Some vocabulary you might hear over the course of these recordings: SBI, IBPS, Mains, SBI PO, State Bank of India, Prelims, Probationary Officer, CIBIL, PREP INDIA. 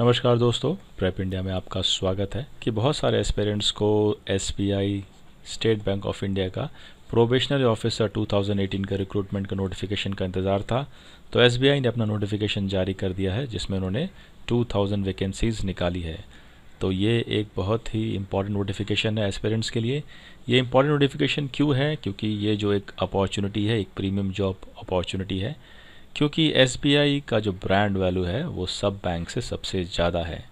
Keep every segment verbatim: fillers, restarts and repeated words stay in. नमस्कार दोस्तों, prep India में आपका स्वागत है कि बहुत सारे एस्पिरेंट्स को S B I State bank of India का प्रोबेशनरी ऑफिसर दो हज़ार अठारह का रिक्रूटमेंट का नोटिफिकेशन का इंतज़ार था। तो एस बी आई ने अपना नोटिफिकेशन जारी कर दिया है जिसमें उन्होंने दो हज़ार वैकेंसीज़ निकाली है। तो ये एक बहुत ही इम्पॉर्टेंट नोटिफिकेशन है एस्पिरेंट्स के लिए। ये इम्पॉर्टेंट नोटिफिकेशन क्यों है? क्योंकि ये जो एक अपॉर्चुनिटी है, एक प्रीमियम जॉब अपॉर्चुनिटी है, क्योंकि एस बी आई का जो ब्रांड वैल्यू है वो सब बैंक से सबसे ज़्यादा है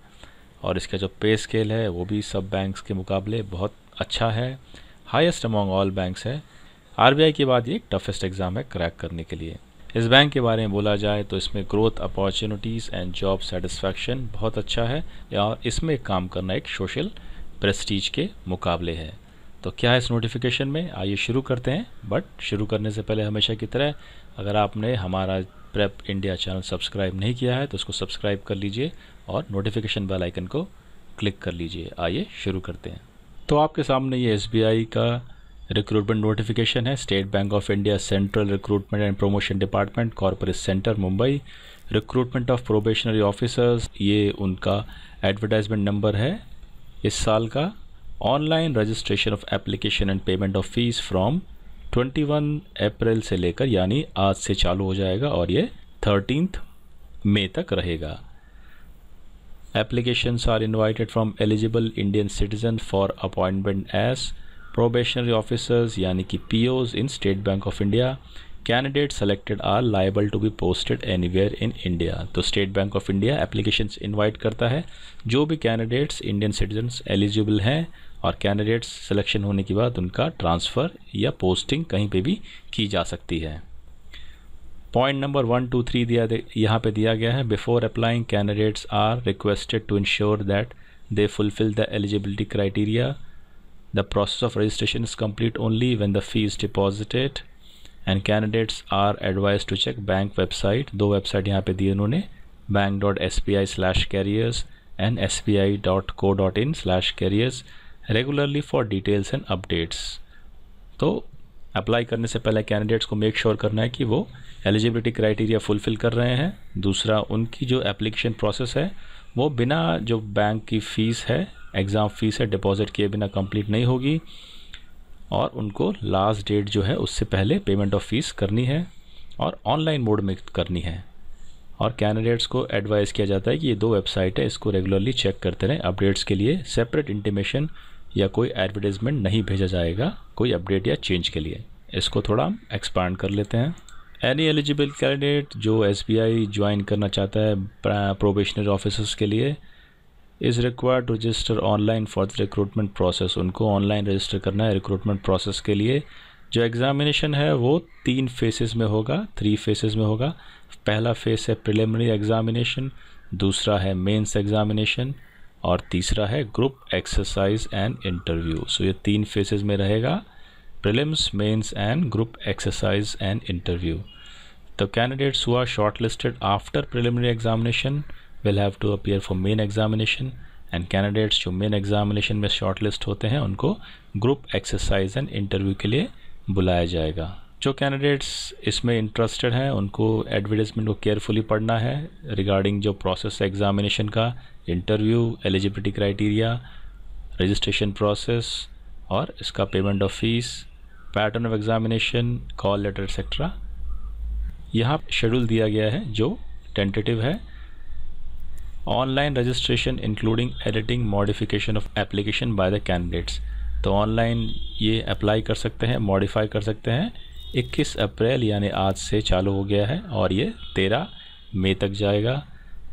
और इसका जो पे स्केल है वो भी सब बैंक्स के मुकाबले बहुत अच्छा है, हाईएस्ट अमॉन्ग ऑल बैंक्स है। आर बी आई के बाद ये टफेस्ट एग्ज़ाम है क्रैक करने के लिए। इस बैंक के बारे में बोला जाए तो इसमें growth opportunities and job satisfaction बहुत अच्छा है और इसमें काम करना एक सोशल प्रेस्टीज के मुकाबले है। तो क्या है इस नोटिफिकेशन में, आइए शुरू करते हैं। बट शुरू करने से पहले हमेशा की तरह अगर आपने हमारा प्रेप इंडिया चैनल सब्सक्राइब नहीं किया है तो उसको सब्सक्राइब कर लीजिए और नोटिफिकेशन बेल आइकन को क्लिक कर लीजिए। आइए शुरू करते हैं। तो आपके सामने ये एस बी आई का रिक्रूटमेंट नोटिफिकेशन है। State bank of India central recruitment and promotion department, corporate centre Mumbai, recruitment of probationary officers. ये उनका एडवर्टाइजमेंट नंबर है इस साल का। Online registration of application and payment of fees from इक्कीस April से लेकर यानी आज से चालू हो जाएगा और ये तेरह मई तक रहेगा। Applications are invited from eligible Indian citizen for appointment as probationary officers यानी कि P Os in state bank of India. Candidate selected are liable to be posted anywhere in India. तो state bank of India applications invite करता है। जो भी candidates Indian citizens eligible हैं और candidates selection होने के बाद उनका ट्रांसफ़र या पोस्टिंग कहीं पे भी की जा सकती है। Point number one two three दिया यहाँ पे दिया गया है। Before applying candidates are requested to ensure that they fulfil the eligibility criteria. The process of registration is complete only when the fee is deposited and candidates are advise to check bank website. दो website यहाँ पे दी उन्होंने, bank dot S B I slash careers and S B I dot co dot in slash carriers regularly for details and updates. तो apply करने से पहले candidates को मेक श्योर करना है कि वो एलिजिबिलिटी क्राइटेरिया फुलफिल कर रहे हैं। दूसरा, उनकी जो एप्लीकेशन प्रोसेस है वो बिना जो बैंक की फ़ीस है, एग्ज़ाम फ़ीस है, डिपॉजिट किए बिना कंप्लीट नहीं होगी और उनको लास्ट डेट जो है उससे पहले पेमेंट ऑफ फीस करनी है और ऑनलाइन मोड में करनी है। और कैंडिडेट्स को एडवाइस किया जाता है कि ये दो वेबसाइट है, इसको रेगुलरली चेक करते रहें अपडेट्स के लिए। सेपरेट इंटीमेशन या कोई एडवर्टाइजमेंट नहीं भेजा जाएगा कोई अपडेट या चेंज के लिए। इसको थोड़ा हम एक्सपांड कर लेते हैं। एनी एलिजिबल कैंडिडेट जो एस बी आई ज्वाइन करना चाहता है प्रोबेशनरी ऑफिसर्स के लिए is required to register online for the recruitment process. उनको ऑनलाइन रजिस्टर करना है रिक्रूटमेंट प्रोसेस के लिए। जो एग्ज़ामिनेशन है वो तीन फेसेस में होगा, थ्री फेसेस में होगा। पहला फेस है प्रिलिमिनरी एग्ज़ामिनेशन, दूसरा है मेंस एग्ज़ामिनेशन और तीसरा है group exercise and interview. So ये तीन फेसेस में रहेगा, prelims, mains and group exercise and interview. तो candidates who are shortlisted after preliminary examination will have to appear for main examination and candidates जो main examination में shortlist होते हैं उनको ग्रुप एक्सरसाइज एंड इंटरव्यू के लिए बुलाया जाएगा। जो कैंडिडेट्स इसमें इंटरेस्टेड हैं उनको एडवर्टाइजमेंट को केयरफुली पढ़ना है रिगार्डिंग जो प्रोसेस एग्जामिनेशन का, interview, eligibility criteria, registration process और इसका payment of fees, pattern of examination, call letter etcetera. यहाँ शेड्यूल दिया गया है जो टेंटेटिव है। Online registration including editing modification of application by the candidates. तो ऑनलाइन ये अप्लाई कर सकते हैं, मॉडिफाई कर सकते हैं। इक्कीस अप्रैल यानी आज से चालू हो गया है और ये तेरह मई तक जाएगा।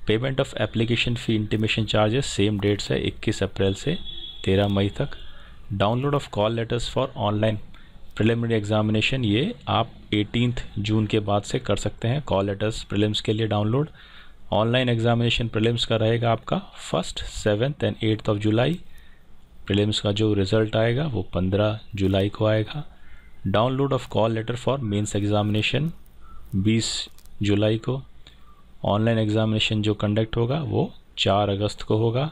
Payment of application fee intimation charges same dates है, इक्कीस अप्रैल से तेरह मई तक। Download of call letters for online preliminary examination ये आप अठारह जून के बाद से कर सकते हैं। कॉल लेटर्स प्रीलिम्स के लिए डाउनलोड। ऑनलाइन एग्जामिनेशन प्रीलिम्स का रहेगा आपका first, seventh and eighth of जुलाई। प्रीलिम्स का जो रिज़ल्ट आएगा वो पंद्रह जुलाई को आएगा। Download of call letter for mains examination बीस जुलाई को। ऑनलाइन एग्ज़ामिनेशन जो कंडक्ट होगा वो चार अगस्त को होगा।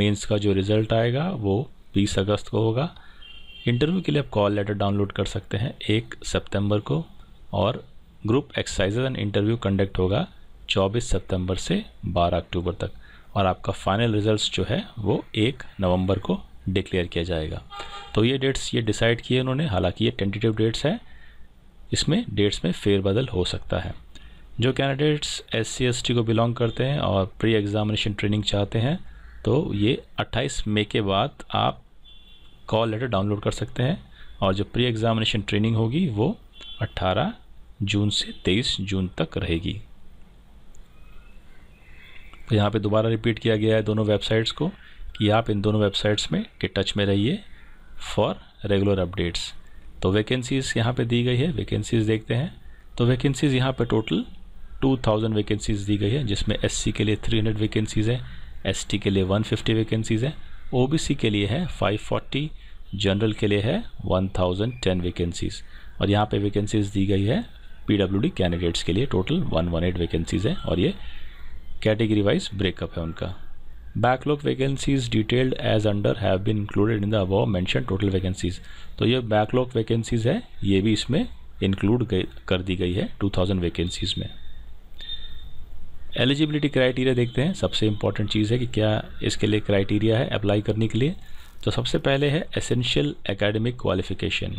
मेंस का जो रिज़ल्ट आएगा वो बीस अगस्त को होगा। इंटरव्यू के लिए आप कॉल लेटर डाउनलोड कर सकते हैं एक सितंबर को और group exercise and interview conduct होगा चौबीस सितंबर से बारह अक्टूबर तक। और आपका फाइनल रिजल्ट्स जो है वो एक नवंबर को डिक्लेयर किया जाएगा। तो ये डेट्स ये डिसाइड किए उन्होंने, हालांकि ये टेंटेटिव डेट्स हैं, इसमें डेट्स में फेरबदल हो सकता है। जो candidates S C S T को बिलोंग करते हैं और प्री एग्जामिनेशन ट्रेनिंग चाहते हैं तो ये अट्ठाईस मई के बाद आप कॉल लेटर डाउनलोड कर सकते हैं, और जो प्री एग्जामिनेशन ट्रेनिंग होगी वो अट्ठारह जून से तेईस जून तक रहेगी। तो यहाँ पे दोबारा रिपीट किया गया है दोनों वेबसाइट्स को कि आप इन दोनों वेबसाइट्स में के टच में रहिए फॉर रेगुलर अपडेट्स। तो वैकेंसीज़ यहाँ पे दी गई है, वैकेंसीज़ देखते हैं। तो वैकेंसीज़ यहाँ पे टोटल दो हज़ार वैकेंसीज़ दी गई है, जिसमें एससी के लिए तीन सौ वैकेंसीज़ हैं, एसटी के लिए एक सौ पचास वैकेंसीज़ हैं, ओबीसी के लिए है पाँच सौ चालीस, जनरल के लिए है एक हज़ार दस वैकेंसीज़, और यहाँ पे वैकेंसीज़ दी गई है पीडब्ल्यूडी कैंडिडेट्स के लिए टोटल एक सौ अठारह वैकेंसीज़ हैं, और ये कैटेगरी वाइज ब्रेकअप है उनका। Backlog vacancies detailed as under have been included in the above mention total vacancies. तो ये बैकलॉग वैकेंसीज है, ये भी इसमें इंक्लूड कर दी गई है दो हज़ार वैकेंसीज में। एलिजिबिलिटी क्राइटेरिया देखते हैं, सबसे इंपॉर्टेंट चीज़ है कि क्या इसके लिए क्राइटेरिया है अप्लाई करने के लिए। तो सबसे पहले है एसेंशियल एकेडमिक क्वालिफिकेशन,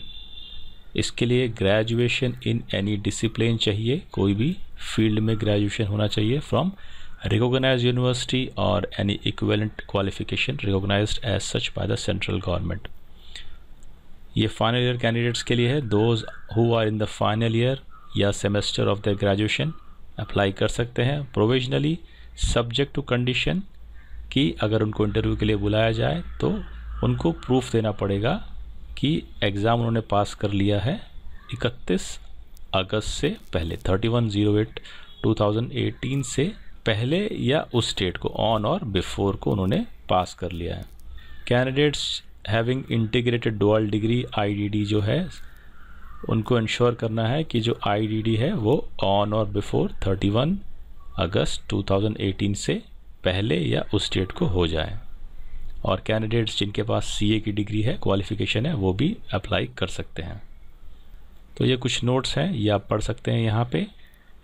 इसके लिए ग्रेजुएशन इन एनी डिसिप्लिन चाहिए, कोई भी फील्ड में ग्रेजुएशन होना चाहिए from recognized university or any equivalent qualification recognized as such by the central government। ये final year candidates के लिए है, those who are in the final year या semester of their graduation apply कर सकते हैं provisionally subject to condition कि अगर उनको interview के लिए बुलाया जाए तो उनको proof देना पड़ेगा कि exam उन्होंने pass कर लिया है इकतीस अगस्त से पहले, इकतीस ज़ीरो आठ दो हज़ार अठारह से पहले या उस डेट को ऑन और बिफोर को उन्होंने पास कर लिया है। Candidates having integrated dual degree IDD जो है उनको इंश्योर करना है कि जो आईडीडी है वो ऑन और बिफोर इकतीस अगस्त दो हज़ार अठारह से पहले या उस डेट को हो जाए, और कैंडिडेट्स जिनके पास सीए की डिग्री है, क्वालिफिकेशन है, वो भी अप्लाई कर सकते हैं। तो ये कुछ नोट्स हैं, ये आप पढ़ सकते हैं, यहाँ पे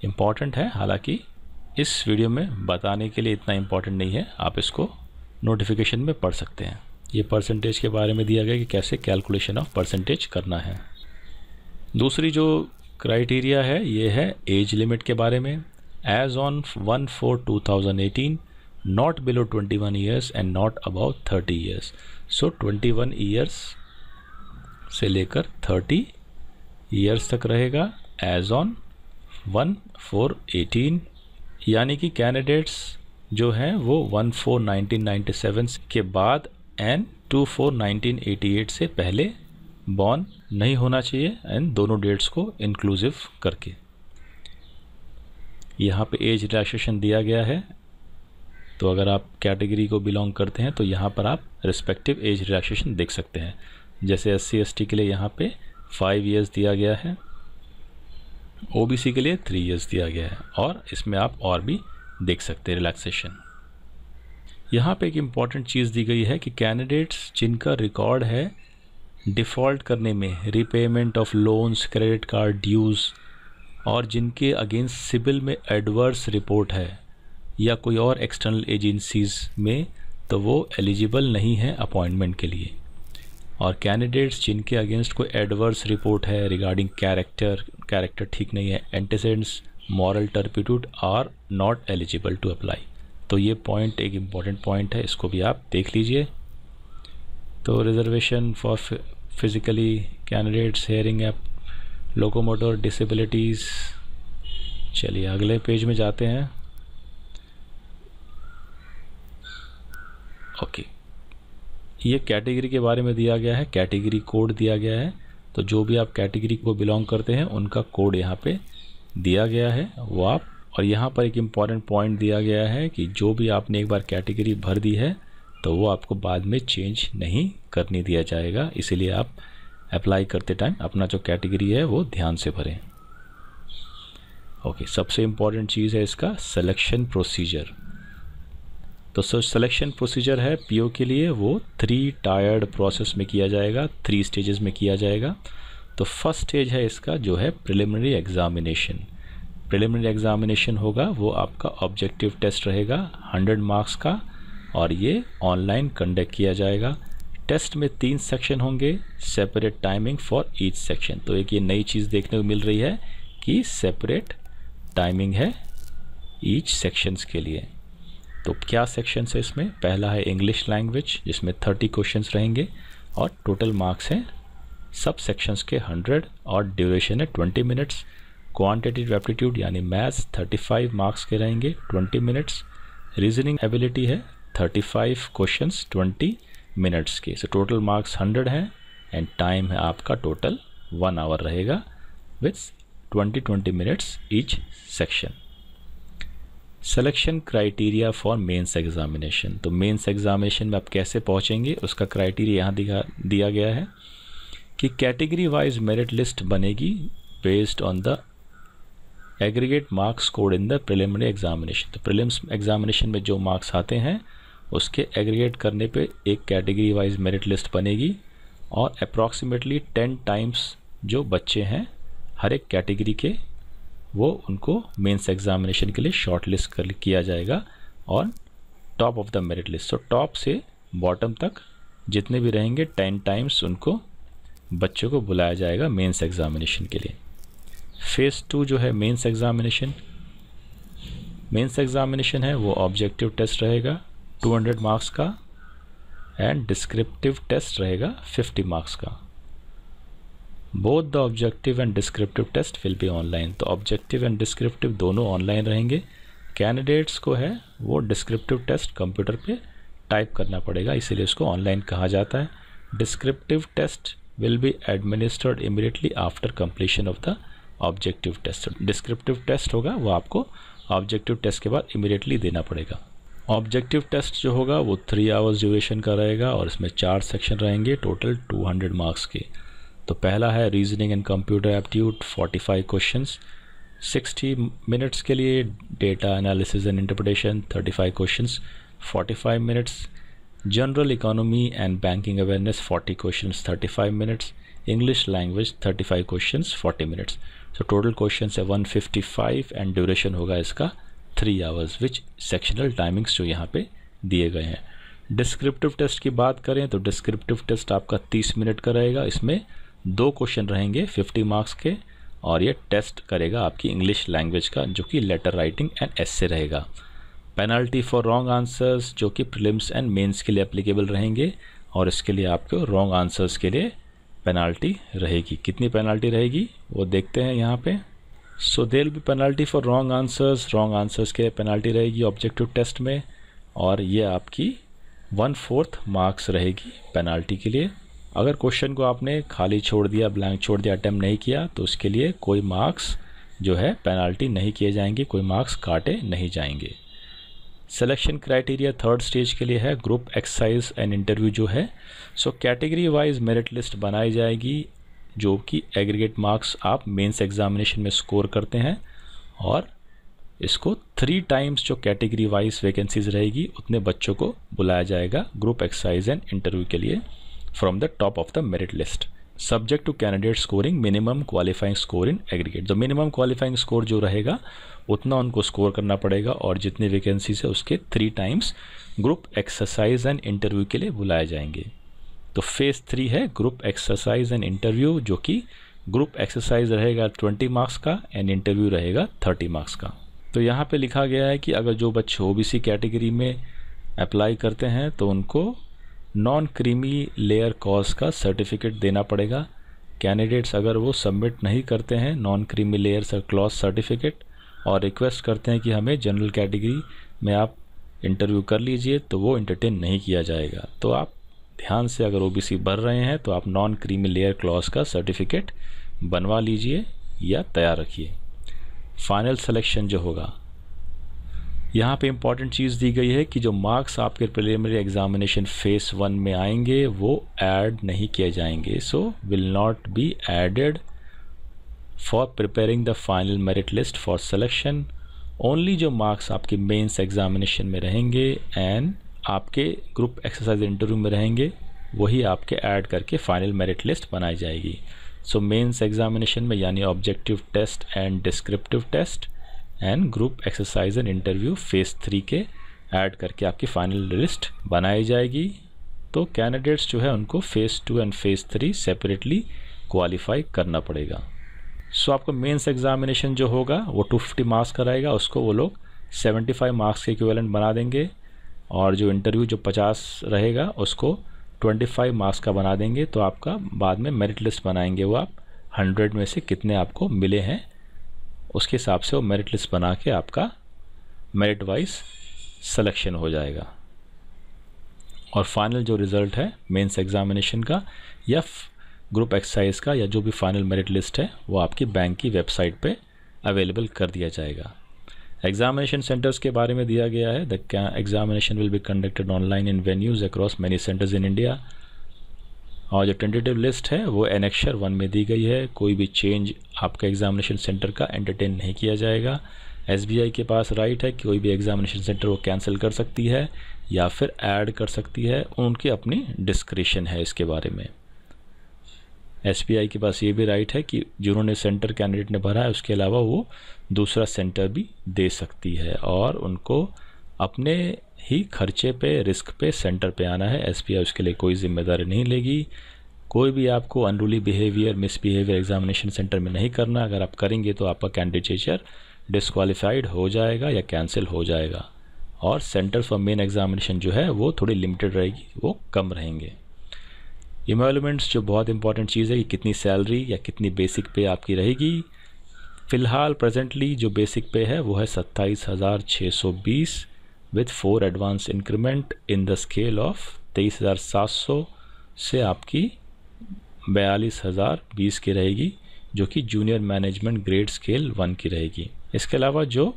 इम्पॉर्टेंट है, हालांकि इस वीडियो में बताने के लिए इतना इम्पॉर्टेंट नहीं है, आप इसको नोटिफिकेशन में पढ़ सकते हैं। ये परसेंटेज के बारे में दिया गया कि कैसे कैलकुलेशन ऑफ परसेंटेज करना है। दूसरी जो क्राइटेरिया है ये है एज लिमिट के बारे में, age on one four two thousand eighteen not below twenty one years and not above thirty years. So twenty one years से लेकर थर्टी ईयर्स तक रहेगा age on one four eighteen, यानी कि कैंडिडेट्स जो हैं वो एक चार उन्नीस सौ सत्तानवे के बाद एंड दो चार उन्नीस सौ अठासी से पहले बॉर्न नहीं होना चाहिए, एंड दोनों डेट्स को इंक्लूसिव करके। यहाँ पे एज रिलैक्सेशन दिया गया है, तो अगर आप कैटेगरी को बिलोंग करते हैं तो यहाँ पर आप रिस्पेक्टिव एज रिलैक्सेशन देख सकते हैं। जैसे एस सी एस टी के लिए यहाँ पे फाइव ईयर्स दिया गया है, ओबीसी के लिए थ्री ईयर्स दिया गया है, और इसमें आप और भी देख सकते हैं रिलैक्सेशन। यहाँ पे एक इम्पॉर्टेंट चीज़ दी गई है कि कैंडिडेट्स जिनका रिकॉर्ड है डिफ़ॉल्ट करने में, repayment of loans, credit card dues, और जिनके अगेंस्ट सिबिल में एडवर्स रिपोर्ट है या कोई और एक्सटर्नल एजेंसीज़ में, तो वो एलिजिबल नहीं है अपॉइंटमेंट के लिए। और कैंडिडेट्स जिनके अगेंस्ट कोई एडवर्स रिपोर्ट है रिगार्डिंग कैरेक्टर, कैरेक्टर ठीक नहीं है, antecedents, moral turpitude are not eligible to apply. तो ये पॉइंट एक इम्पॉर्टेंट पॉइंट है, इसको भी आप देख लीजिए। तो reservation for physically candidates, hearing app, locomotor disabilities. चलिए अगले पेज में जाते हैं। Okay okay. ये कैटेगरी के बारे में दिया गया है, कैटेगरी कोड दिया गया है, तो जो भी आप कैटेगरी को बिलोंग करते हैं उनका कोड यहाँ पे दिया गया है वो आप। और यहाँ पर एक इम्पॉर्टेंट पॉइंट दिया गया है कि जो भी आपने एक बार कैटेगरी भर दी है तो वो आपको बाद में चेंज नहीं करने दिया जाएगा, इसीलिए आप अप्लाई करते टाइम अपना जो कैटेगरी है वो ध्यान से भरें। ओके, सबसे इम्पॉर्टेंट चीज़ है इसका सिलेक्शन प्रोसीजर। तो सो सिलेक्शन प्रोसीजर है पीओ के लिए, वो थ्री टायर्ड प्रोसेस में किया जाएगा, थ्री स्टेजेस में किया जाएगा। तो फर्स्ट स्टेज है इसका जो है प्रिलिमिनरी एग्जामिनेशन, प्रिलिमिनरी एग्जामिनेशन होगा वो आपका ऑब्जेक्टिव टेस्ट रहेगा हंड्रेड मार्क्स का और ये ऑनलाइन कंडक्ट किया जाएगा। टेस्ट में तीन सेक्शन होंगे, separate timing for each section. तो एक ये नई चीज़ देखने को मिल रही है कि सेपरेट टाइमिंग है ईच सेक्शंस के लिए। तो क्या सेक्शंस है इसमें? पहला है इंग्लिश लैंग्वेज जिसमें थर्टी क्वेश्चंस रहेंगे और टोटल मार्क्स हैं सब सेक्शंस के हंड्रेड और ड्यूरेशन है ट्वेंटी मिनट्स। क्वांटिटेटिव एप्टीट्यूड यानी मैथ्स थर्टी फाइव मार्क्स के रहेंगे ट्वेंटी मिनट्स। रीजनिंग एबिलिटी है thirty five questions twenty minutes के। सो टोटल मार्क्स हंड्रेड हैं एंड टाइम है आपका टोटल वन आवर रहेगा with twenty twenty minutes each section. Selection criteria for mains examination. तो mains examination में आप कैसे पहुंचेंगे उसका क्राइटेरिया यहाँ दिया दिया गया है कि कैटेगरी वाइज मेरिट लिस्ट बनेगी based on the aggregate marks scored in the preliminary examination. तो प्रिलिम्स एग्जामिनेशन में जो मार्क्स आते हैं उसके एग्रीगेट करने पे एक कैटेगरी वाइज मेरिट लिस्ट बनेगी और अप्रॉक्सीमेटली टेन टाइम्स जो बच्चे हैं हर एक कैटेगरी के वो उनको मेंस एग्जामिनेशन के लिए शॉर्ट लिस्ट कर किया जाएगा और top of the merit list. So top से बॉटम तक जितने भी रहेंगे टेन टाइम्स उनको बच्चों को बुलाया जाएगा मेंस एग्जामिनेशन के लिए। फेज़ टू जो है मेंस एग्जामिनेशन मेंस एग्जामिनेशन है वो ऑब्जेक्टिव टेस्ट रहेगा टू हंड्रेड मार्क्स का एंड डिस्क्रिप्टिव टेस्ट रहेगा फिफ्टी मार्क्स का। Both the objective and descriptive test will be online. तो ऑब्जेक्टिव एंड डिस्क्रिप्टिव दोनों ऑनलाइन रहेंगे। कैंडिडेट्स को है वो डिस्क्रिप्टिव टेस्ट कंप्यूटर पे टाइप करना पड़ेगा इसीलिए उसको ऑनलाइन कहा जाता है। Descriptive test will be administered immediately after completion of the objective test. Descriptive test होगा वो आपको ऑब्जेक्टिव टेस्ट के बाद इमीडिएटली देना पड़ेगा। ऑब्जेक्टिव टेस्ट जो होगा वो थ्री आवर्स ड्यूरेशन का रहेगा और इसमें चार सेक्शन रहेंगे टोटल टू हंड्रेड मार्क्स के। तो पहला है reasoning and computer aptitude forty five questions sixty minutes के लिए। Data analysis and interpretation thirty five questions forty five minutes. General economy and banking awareness forty questions thirty five minutes. English language thirty five questions forty minutes. So total questions है one fifty five and duration होगा इसका three hours which sectional timings जो यहाँ पे दिए गए हैं। Descriptive test की बात करें तो डिस्क्रिप्टिव टेस्ट आपका तीस मिनट का रहेगा। इसमें दो क्वेश्चन रहेंगे फिफ्टी मार्क्स के और ये टेस्ट करेगा आपकी इंग्लिश लैंग्वेज का जो कि लेटर राइटिंग एंड एस्से रहेगा। पेनल्टी फॉर रॉन्ग आंसर्स जो कि प्रीलिम्स एंड मेंस के लिए एप्लीकेबल रहेंगे और इसके लिए आपको रॉन्ग आंसर्स के लिए पेनल्टी रहेगी। कितनी पेनल्टी रहेगी वो देखते हैं यहाँ पे। So there will be penalty for wrong answers. Wrong answers के लिए पेनल्टी रहेगी ऑब्जेक्टिव टेस्ट में और ये आपकी वन फोर्थ मार्क्स रहेगी पेनल्टी के लिए। अगर क्वेश्चन को आपने खाली छोड़ दिया, ब्लैंक छोड़ दिया, अटैम्प्ट नहीं किया तो उसके लिए कोई मार्क्स जो है पेनल्टी नहीं किए जाएंगे, कोई मार्क्स काटे नहीं जाएंगे। सिलेक्शन क्राइटेरिया थर्ड स्टेज के लिए है ग्रुप एक्सरसाइज एंड इंटरव्यू जो है। So category wise merit list बनाई जाएगी जो कि एग्रीगेट मार्क्स आप मेंस एग्जामिनेशन में स्कोर करते हैं और इसको थ्री टाइम्स जो कैटेगरी वाइज वैकेंसीज रहेगी उतने बच्चों को बुलाया जाएगा ग्रुप एक्सरसाइज एंड इंटरव्यू के लिए from the top of the merit list subject to candidate scoring minimum qualifying score in aggregate। तो minimum qualifying score जो रहेगा उतना उनको score करना पड़ेगा और जितनी vacancies है उसके three times group exercise and interview के लिए बुलाए जाएंगे। तो phase three है group exercise and interview जो कि group exercise रहेगा ट्वेंटी marks का and interview रहेगा थर्टी marks का। तो यहाँ पे लिखा गया है कि अगर जो बच्चे O B C कैटेगरी में अप्लाई करते हैं तो उनको नॉन क्रीमी लेयर कॉज का सर्टिफिकेट देना पड़ेगा। कैंडिडेट्स अगर वो सबमिट नहीं करते हैं non creamy layer clause certificate और रिक्वेस्ट करते हैं कि हमें जनरल कैटेगरी में आप इंटरव्यू कर लीजिए तो वो एंटरटेन नहीं किया जाएगा। तो आप ध्यान से अगर ओबीसी भर रहे हैं तो आप नॉन क्रीमी लेयर क्लॉज का सर्टिफिकेट बनवा लीजिए या तैयार रखिए। फाइनल सिलेक्शन जो होगा यहाँ पे इम्पॉर्टेंट चीज़ दी गई है कि जो मार्क्स आपके प्रिलिमिनरी एग्जामिनेशन फेस वन में आएंगे वो ऐड नहीं किए जाएंगे। So will not be added for preparing the final merit list for selection. Only जो मार्क्स आपके मेंस एग्जामिनेशन में रहेंगे एंड आपके ग्रुप एक्सरसाइज इंटरव्यू में रहेंगे वही आपके ऐड करके फाइनल मेरिट लिस्ट बनाई जाएगी। सो मेंस एग्जामिनेशन में यानी objective test and descriptive test and group exercise and interview phase three के ऐड करके आपकी फाइनल लिस्ट बनाई जाएगी। तो कैंडिडेट्स जो है उनको phase two and phase three separately qualify करना पड़ेगा। सो so, आपका मेंस एग्जामिनेशन जो होगा वो टू फिफ्टी मार्क्स का रहेगा, उसको वो लोग सेवेंटी फाइव मार्क्स के इक्विवेलेंट बना देंगे, और जो इंटरव्यू जो पचास रहेगा उसको पच्चीस मार्क्स का बना देंगे। तो आपका बाद में मेरिट लिस्ट बनाएंगे, वो आप हंड्रेड में से कितने आपको मिले हैं उसके हिसाब से वो मेरिट लिस्ट बना के आपका मेरिट वाइज सिलेक्शन हो जाएगा। और फाइनल जो रिज़ल्ट है मेंस एग्जामिनेशन का या ग्रुप एक्सरसाइज का या जो भी फाइनल मेरिट लिस्ट है वो आपकी बैंक की वेबसाइट पे अवेलेबल कर दिया जाएगा। एग्जामिनेशन सेंटर्स के बारे में दिया गया है, the examination will be conducted online in venues across many centres in India. और जो टेंटेटिव लिस्ट है वो एनेक्शर वन में दी गई है। कोई भी चेंज आपका एग्जामिनेशन सेंटर का एंटरटेन नहीं किया जाएगा। एस बी आई के पास राइट है कि कोई भी एग्जामिनेशन सेंटर वो कैंसिल कर सकती है या फिर ऐड कर सकती है, उनकी अपनी डिस्क्रिशन है इसके बारे में। एस बी आई के पास ये भी राइट है कि जिन्होंने सेंटर कैंडिडेट ने भरा है उसके अलावा वो दूसरा सेंटर भी दे सकती है, और उनको अपने ही खर्चे पे रिस्क पे सेंटर पे आना है। एस बी आई उसके लिए कोई जिम्मेदारी नहीं लेगी। कोई भी आपको unruly behaviour misbehaviour examination centre में नहीं करना। अगर आप करेंगे तो आपका कैंडिडेचर डिसक्वालीफाइड हो जाएगा या कैंसिल हो जाएगा। और सेंटर फॉर मेन एग्जामिनेशन जो है वो थोड़ी लिमिटेड रहेगी, वो कम रहेंगे। इवॉल्यूमेंट्स जो बहुत इंपॉर्टेंट चीज़ है कि कितनी सैलरी या कितनी बेसिक पे आपकी रहेगी। फ़िलहाल प्रेजेंटली जो बेसिक पे है वो है सत्ताईस हज़ार छः सौ बीस with four advance increment in the scale of तेईस हज़ार सात सौ से आपकी बयालीस हज़ार बीस की रहेगी, जो कि junior management grade scale one की रहेगी। इसके अलावा जो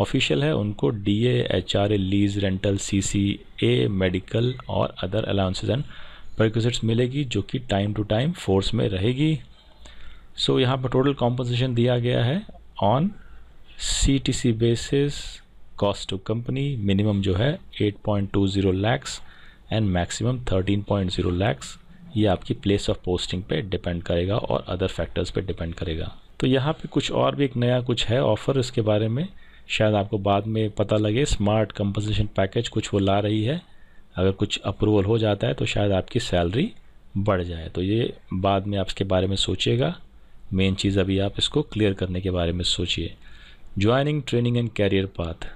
ऑफिशियल है उनको DA, HRA, lease, rental, CCA, medical और अदर अलाउंसेज एंड प्रिक्विजिट्स मिलेगी, जो कि टाइम टू टाइम फोर्स में रहेगी। सो so, यहाँ पर टोटल कॉम्पनसेशन दिया गया है on CTC basis, cost to company. Minimum जो है eight point two zero lakhs and maximum thirteen point zero lakhs. ये आपकी प्लेस ऑफ पोस्टिंग पे डिपेंड करेगा और अदर फैक्टर्स पे डिपेंड करेगा। तो यहाँ पे कुछ और भी एक नया कुछ है ऑफ़र, इसके बारे में शायद आपको बाद में पता लगे। स्मार्ट कंपनसेशन पैकेज कुछ वो ला रही है, अगर कुछ अप्रूवल हो जाता है तो शायद आपकी सैलरी बढ़ जाए। तो ये बाद में आप इसके बारे में सोचिएगा। मेन चीज़ अभी आप इसको क्लियर करने के बारे में सोचिए। Joining, training and career path.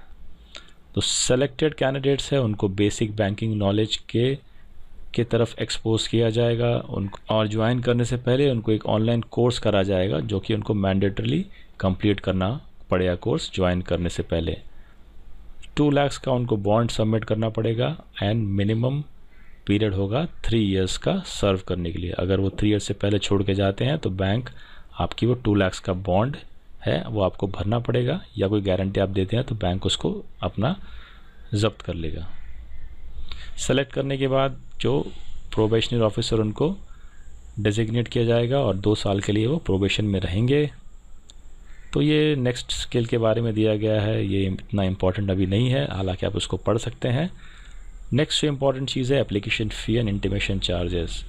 तो सेलेक्टेड कैंडिडेट्स हैं उनको बेसिक बैंकिंग नॉलेज के की तरफ एक्सपोज किया जाएगा उनको, और ज्वाइन करने से पहले उनको एक ऑनलाइन कोर्स करा जाएगा जो कि उनको मैंडेटरली कंप्लीट करना पड़ेगा कोर्स ज्वाइन करने से पहले। टू लाख का उनको बॉन्ड सबमिट करना पड़ेगा एंड मिनिमम पीरियड होगा थ्री इयर्स का सर्व करने के लिए। अगर वो थ्री इयर्स से पहले छोड़ के जाते हैं तो बैंक आपकी वो टू लाख का बॉन्ड है वो आपको भरना पड़ेगा, या कोई गारंटी आप देते हैं तो बैंक उसको अपना जब्त कर लेगा। सेलेक्ट करने के बाद जो प्रोबेशनरी ऑफिसर उनको डेजिग्नेट किया जाएगा और दो साल के लिए वो प्रोबेशन में रहेंगे। तो ये नेक्स्ट स्किल के बारे में दिया गया है, ये इतना इम्पॉर्टेंट अभी नहीं है, हालांकि आप उसको पढ़ सकते हैं। नेक्स्ट जो इम्पॉर्टेंट चीज़ है application fee and intimation charges.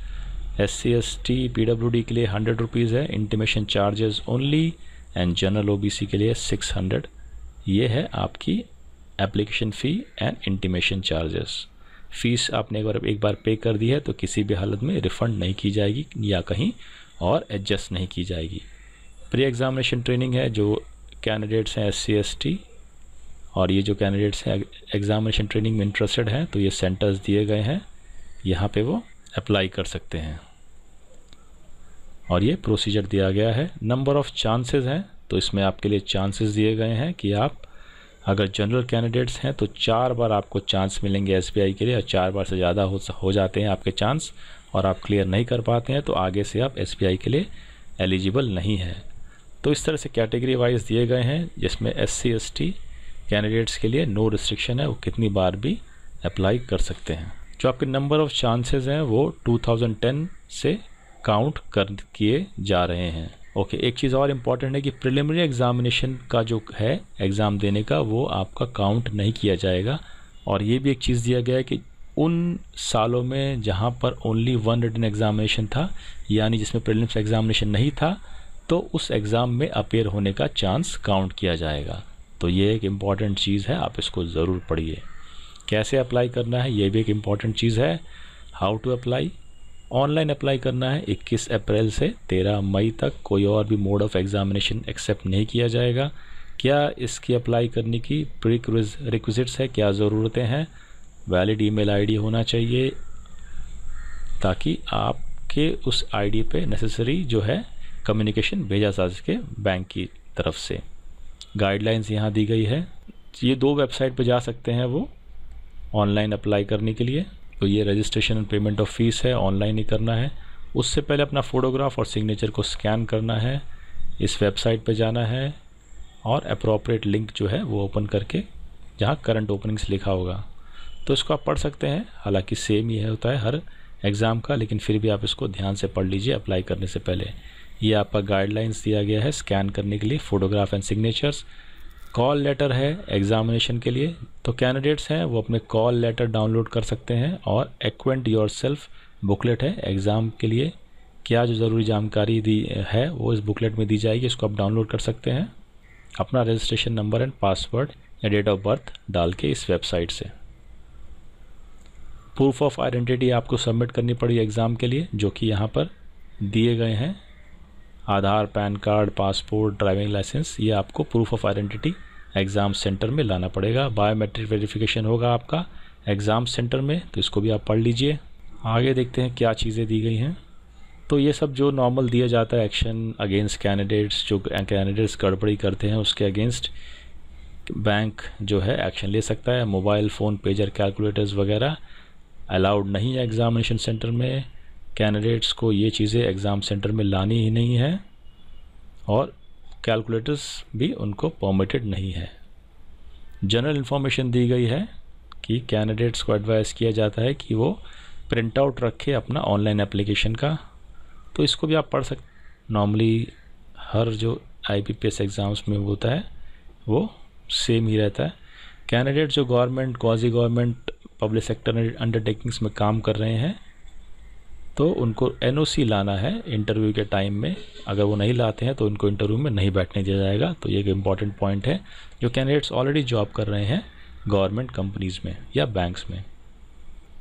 S C S T P W D के लिए हंड्रेड रुपीज़ है intimation charges only, and general O B C के लिए सिक्स हंड्रेड। ये है आपकी application fee and intimation charges. Fees आपने एक बार एक बार पे कर दी है तो किसी भी हालत में रिफ़ंड नहीं की जाएगी या कहीं और एडजस्ट नहीं की जाएगी। प्री एग्ज़ामिनेशन ट्रेनिंग है जो कैंडिडेट्स हैं एस सी एस टी, और ये जो कैंडिडेट्स हैं एग्ज़ामिनेशन ट्रेनिंग में इंटरेस्टेड हैं तो ये सेंटर्स दिए गए हैं, यहाँ पे वो अप्लाई कर सकते हैं। और ये प्रोसीजर दिया गया है। नंबर ऑफ़ चांसेस हैं तो इसमें आपके लिए चांसेस दिए गए हैं कि आप अगर जनरल कैंडिडेट्स हैं तो चार बार आपको चांस मिलेंगे एस बी आई के लिए, और चार बार से ज़्यादा हो, हो जाते हैं आपके चांस और आप क्लियर नहीं कर पाते हैं तो आगे से आप एस बी आई के लिए एलिजिबल नहीं हैं। तो इस तरह से कैटेगरी वाइज दिए गए हैं, जिसमें S C S T candidates के लिए नो रिस्ट्रिक्शन है, वो कितनी बार भी अप्लाई कर सकते हैं। जो आपके नंबर ऑफ़ चांसेस हैं वो टू थाउज़ेंड टेन से काउंट कर किए जा रहे हैं। ओके okay, एक चीज़ और इम्पॉर्टेंट है कि प्रिलिमिनरी एग्ज़ामिनेशन का जो है एग्ज़ाम देने का वो आपका काउंट नहीं किया जाएगा। और ये भी एक चीज़ दिया गया है कि उन सालों में जहाँ पर ओनली वन रिटन एग्ज़ामिनेशन था, यानी जिसमें प्रीलिम्स एग्ज़ामिनेशन नहीं था, तो उस एग्ज़ाम में अपेयर होने का चांस काउंट किया जाएगा। तो ये एक इम्पॉर्टेंट चीज़ है, आप इसको ज़रूर पढ़िए। कैसे अप्लाई करना है ये भी एक इम्पॉर्टेंट चीज़ है। How to apply, online apply करना है इक्कीस अप्रैल से तेरह मई तक। कोई और भी मोड ऑफ एग्जामिनेशन एक्सेप्ट नहीं किया जाएगा। क्या इसकी अप्लाई करने की प्री रिक्विजिट्स है, क्या ज़रूरतें हैं? वैलिड ईमेल आईडी होना चाहिए ताकि आपके उस आईडी पे नेसेसरी जो है कम्युनिकेशन भेजा जा सके बैंक की तरफ से। गाइडलाइंस यहाँ दी गई है। ये दो वेबसाइट पर जा सकते हैं वो ऑनलाइन अप्लाई करने के लिए। तो ये registration and payment of fees है, ऑनलाइन ही करना है। उससे पहले अपना फ़ोटोग्राफ और सिग्नेचर को स्कैन करना है, इस वेबसाइट पर जाना है और अप्रोप्रिएट लिंक जो है वो ओपन करके जहाँ करंट ओपनिंग्स लिखा होगा तो इसको आप पढ़ सकते हैं। हालांकि सेम ही होता है हर एग्ज़ाम का, लेकिन फिर भी आप इसको ध्यान से पढ़ लीजिए अप्लाई करने से पहले। ये आपका गाइडलाइंस दिया गया है स्कैन करने के लिए, photograph and signatures. Call letter है एग्जामिनेशन के लिए, तो कैंडिडेट्स हैं वो अपने कॉल लेटर डाउनलोड कर सकते हैं। और एक्वेंट योरसेल्फ बुकलेट है एग्ज़ाम के लिए, क्या जो ज़रूरी जानकारी दी है वो इस बुकलेट में दी जाएगी, इसको आप डाउनलोड कर सकते हैं। अपना रजिस्ट्रेशन नंबर एंड पासवर्ड या डेट ऑफ बर्थ डाल के इस वेबसाइट से। प्रूफ ऑफ आइडेंटिटी आपको सबमिट करनी पड़ी एग्ज़ाम के लिए, जो कि यहाँ पर दिए गए हैं Aadhaar, PAN card, passport, driving licence. ये आपको proof of identity exam centre में लाना पड़ेगा। बायोमेट्रिक वेरिफिकेशन होगा आपका एग्ज़ाम सेंटर में, तो इसको भी आप पढ़ लीजिए। आगे देखते हैं क्या चीज़ें दी गई हैं। तो ये सब जो नॉर्मल दिया जाता है एक्शन अगेंस्ट कैंडिडेट्स, जो कैंडिडेट्स गड़बड़ी करते हैं उसके अगेंस्ट बैंक जो है एक्शन ले सकता है। मोबाइल फ़ोन, पेजर, कैलकुलेटर्स वगैरह अलाउड नहीं है एग्ज़ामिनेशन सेंटर में। कैंडिडेट्स को ये चीज़ें एग्ज़ाम सेंटर में लानी ही नहीं है और कैलकुलेटर्स भी उनको परमिटेड नहीं है। जनरल इन्फॉर्मेशन दी गई है कि कैंडिडेट्स को एडवाइस किया जाता है कि वो प्रिंट आउट रखे अपना ऑनलाइन एप्लीकेशन का, तो इसको भी आप पढ़ सकते। नॉर्मली हर जो I B P S exams में होता है वो सेम ही रहता है। कैंडिडेट्स जो government, quasi government, public sector undertakings में काम कर रहे हैं तो उनको एन ओ सी लाना है इंटरव्यू के टाइम में। अगर वो नहीं लाते हैं तो उनको इंटरव्यू में नहीं बैठने दिया जाएगा। तो ये एक इम्पॉर्टेंट पॉइंट है जो कैंडिडेट्स ऑलरेडी जॉब कर रहे हैं गवर्नमेंट कंपनीज़ में या बैंक्स में।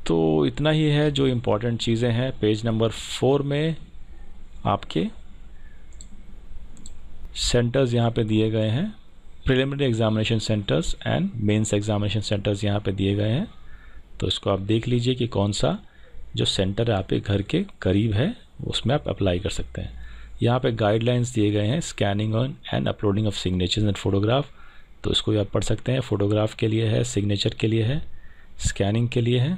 तो इतना ही है जो इम्पॉर्टेंट चीज़ें हैं। पेज नंबर फोर में आपके सेंटर्स यहाँ पे दिए गए हैं, preliminary examination centres and mains examination centres यहाँ पे दिए गए हैं। तो इसको आप देख लीजिए कि कौन सा जो सेंटर आपके घर के करीब है उसमें आप अप्लाई कर सकते हैं। यहाँ पे गाइडलाइंस दिए गए हैं scanning on and uploading of signatures and photograph, तो इसको भी आप पढ़ सकते हैं। फ़ोटोग्राफ के लिए है, सिग्नेचर के लिए है, स्कैनिंग के लिए है।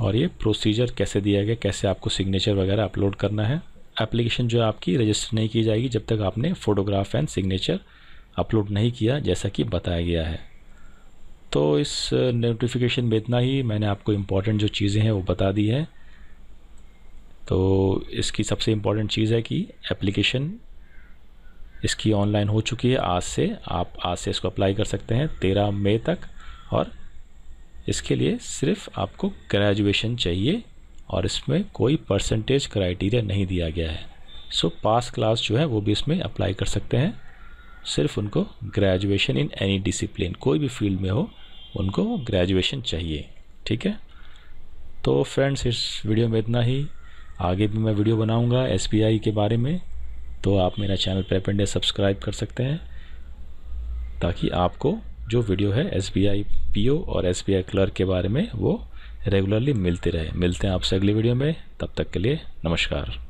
और ये प्रोसीजर कैसे दिया गया, कैसे आपको सिग्नेचर वगैरह अपलोड करना है। एप्लीकेशन जो आपकी रजिस्टर नहीं की जाएगी जब तक आपने फ़ोटोग्राफ एंड सिग्नेचर अपलोड नहीं किया जैसा कि बताया गया है। तो इस नोटिफिकेशन में इतना ही, मैंने आपको इम्पॉर्टेंट जो चीज़ें हैं वो बता दी है। तो इसकी सबसे इम्पॉर्टेंट चीज़ है कि एप्लीकेशन इसकी ऑनलाइन हो चुकी है आज से, आप आज से इसको अप्लाई कर सकते हैं तेरह मई तक। और इसके लिए सिर्फ आपको ग्रेजुएशन चाहिए और इसमें कोई परसेंटेज क्राइटेरिया नहीं दिया गया है। सो पास क्लास जो है वो भी इसमें अप्लाई कर सकते हैं, सिर्फ उनको ग्रेजुएशन इन एनी डिसिप्लिन, कोई भी फील्ड में हो उनको ग्रेजुएशन चाहिए। ठीक है, तो फ्रेंड्स इस वीडियो में इतना ही। आगे भी मैं वीडियो बनाऊंगा एस बी आई के बारे में, तो आप मेरा चैनल प्रेप इंडिया सब्सक्राइब कर सकते हैं ताकि आपको जो वीडियो है S B I P O और एस बी आई क्लर्क के बारे में वो रेगुलरली मिलते रहे। मिलते हैं आपसे अगली वीडियो में, तब तक के लिए नमस्कार।